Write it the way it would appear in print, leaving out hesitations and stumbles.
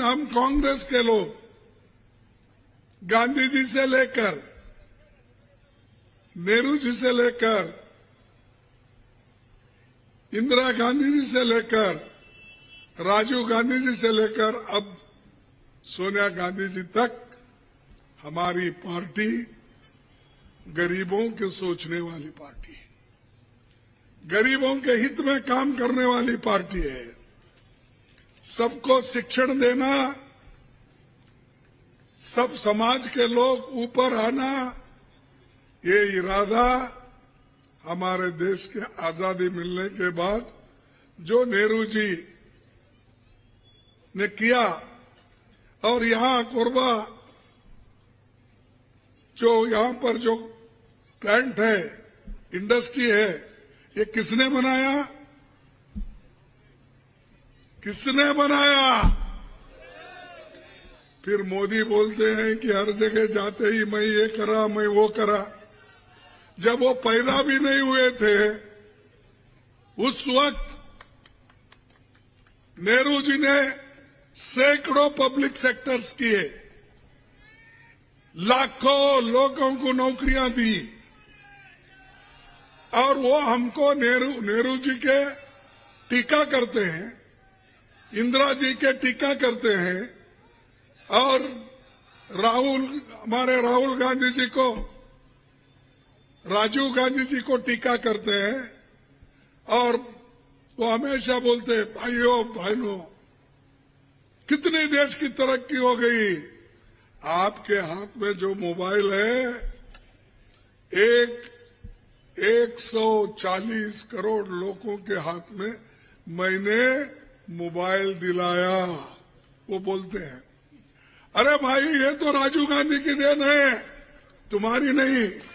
लेकिन हम कांग्रेस के लोग गांधी जी से लेकर नेहरू जी से लेकर इंदिरा गांधी जी से लेकर राजीव गांधी जी से लेकर अब सोनिया गांधी जी तक हमारी पार्टी गरीबों के सोचने वाली पार्टी है, गरीबों के हित में काम करने वाली पार्टी है। सबको शिक्षण देना, सब समाज के लोग ऊपर आना, ये इरादा हमारे देश के आजादी मिलने के बाद जो नेहरू जी ने किया और यहां कोरबा जो यहां पर जो प्लांट है, इंडस्ट्री है, ये किसने बनाया? किसने बनाया? फिर मोदी बोलते हैं कि हर जगह जाते ही मैं ये करा, मैं वो करा। जब वो पैदा भी नहीं हुए थे उस वक्त नेहरू जी ने सैकड़ों पब्लिक सेक्टर्स किए, लाखों लोगों को नौकरियां दी और वो हमको नेहरू जी के टीका करते हैं, इंदिरा जी के टीका करते हैं और हमारे राहुल गांधी जी को, राजीव गांधी जी को टीका करते हैं और वो हमेशा बोलते हैं भाइयों बहनों कितने देश की तरक्की हो गई। आपके हाथ में जो मोबाइल है 140 करोड़ लोगों के हाथ में मैंने मोबाइल दिलाया, वो बोलते हैं। अरे भाई ये तो राजीव गांधी की देन है, तुम्हारी नहीं।